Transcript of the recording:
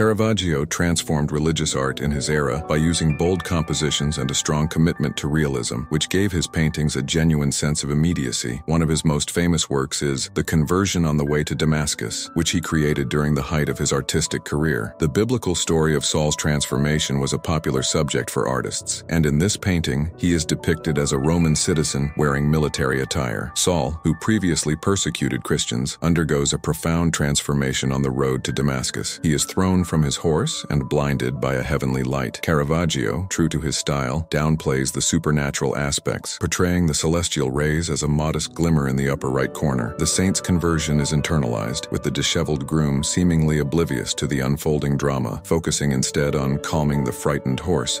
Caravaggio transformed religious art in his era by using bold compositions and a strong commitment to realism, which gave his paintings a genuine sense of immediacy. One of his most famous works is The Conversion on the Way to Damascus, which he created during the height of his artistic career. The biblical story of Saul's transformation was a popular subject for artists, and in this painting, he is depicted as a Roman citizen wearing military attire. Saul, who previously persecuted Christians, undergoes a profound transformation on the road to Damascus. He is thrown from his horse and blinded by a heavenly light. Caravaggio, true to his style, downplays the supernatural aspects, portraying the celestial rays as a modest glimmer in the upper right corner. The saint's conversion is internalized, with the disheveled groom seemingly oblivious to the unfolding drama, focusing instead on calming the frightened horse.